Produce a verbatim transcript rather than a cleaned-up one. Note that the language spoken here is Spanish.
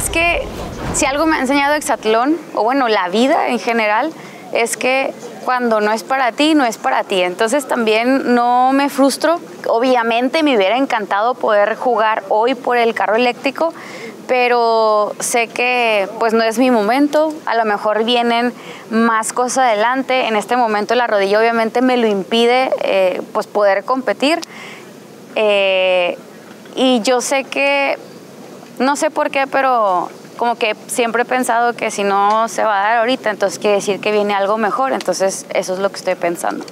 es que si algo me ha enseñado Exatlón, o bueno, la vida en general, es que cuando no es para ti, no es para ti. Entonces también no me frustro. Obviamente me hubiera encantado poder jugar hoy por el carro eléctrico, pero sé que pues no es mi momento. A lo mejor vienen más cosas adelante. En este momento la rodilla obviamente me lo impide eh, pues poder competir. Eh, y yo sé que, no sé por qué, pero como que siempre he pensado que si no se va a dar ahorita, entonces quiere decir que viene algo mejor. Entonces eso es lo que estoy pensando.